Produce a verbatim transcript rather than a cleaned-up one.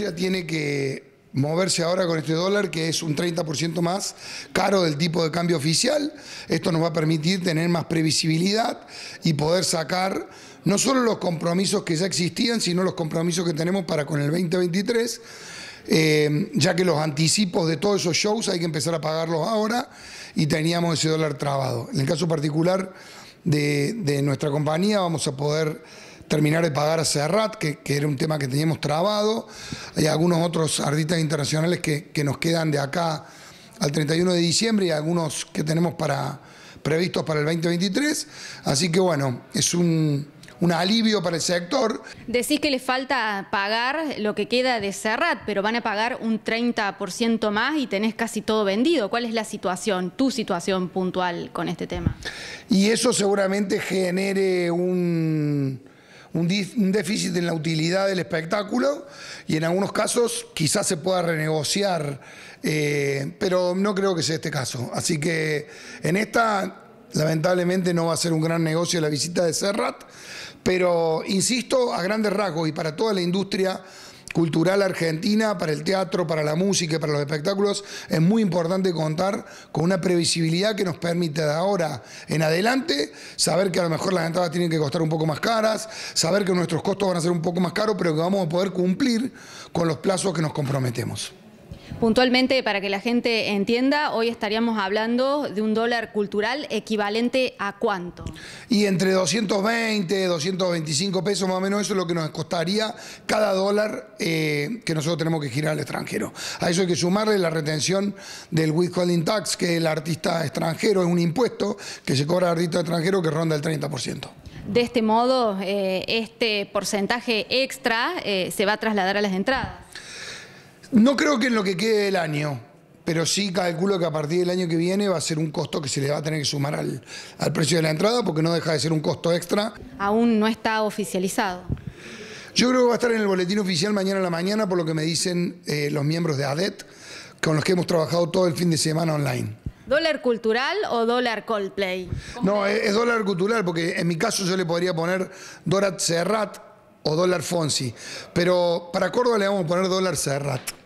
industria tiene que moverse ahora con este dólar, que es un treinta por ciento más caro del tipo de cambio oficial. Esto nos va a permitir tener más previsibilidad y poder sacar no solo los compromisos que ya existían, sino los compromisos que tenemos para con el veinte veintitrés, eh, ya que los anticipos de todos esos shows hay que empezar a pagarlos ahora y teníamos ese dólar trabado. En el caso particular de, de nuestra compañía vamos a poder terminar de pagar a Serrat, que, que era un tema que teníamos trabado. Hay algunos otros artistas internacionales que, que nos quedan de acá al treinta y uno de diciembre y algunos que tenemos para, previstos para el veinte veintitrés. Así que bueno, es un, un alivio para el sector. Decís que les falta pagar lo que queda de Serrat, pero van a pagar un treinta por ciento más y tenés casi todo vendido. ¿Cuál es la situación, tu situación puntual con este tema? Y eso seguramente genere un... un déficit en la utilidad del espectáculo y en algunos casos quizás se pueda renegociar, eh, pero no creo que sea este caso. Así que en esta, lamentablemente, no va a ser un gran negocio la visita de Serrat, pero insisto, a grandes rasgos y para toda la industria cultural argentina, para el teatro, para la música y para los espectáculos, es muy importante contar con una previsibilidad que nos permite de ahora en adelante saber que a lo mejor las entradas tienen que costar un poco más caras, saber que nuestros costos van a ser un poco más caros, pero que vamos a poder cumplir con los plazos que nos comprometemos. Puntualmente, para que la gente entienda, hoy estaríamos hablando de un dólar cultural equivalente a ¿cuánto? Y entre doscientos veinte, doscientos veinticinco pesos, más o menos, eso es lo que nos costaría cada dólar eh, que nosotros tenemos que girar al extranjero. A eso hay que sumarle la retención del withholding tax, que el artista extranjero es un impuesto que se cobra al artista extranjero que ronda el treinta por ciento. De este modo, eh, este porcentaje extra eh, se va a trasladar a las entradas. No creo que en lo que quede del año, pero sí calculo que a partir del año que viene va a ser un costo que se le va a tener que sumar al, al precio de la entrada, porque no deja de ser un costo extra. Aún no está oficializado. Yo creo que va a estar en el boletín oficial mañana a la mañana, por lo que me dicen eh, los miembros de A D E T, con los que hemos trabajado todo el fin de semana online. ¿Dólar cultural o dólar Coldplay? No, es, es dólar cultural, porque en mi caso yo le podría poner dólar Serrat o dólar Fonsi, pero para Córdoba le vamos a poner dólar Serrat.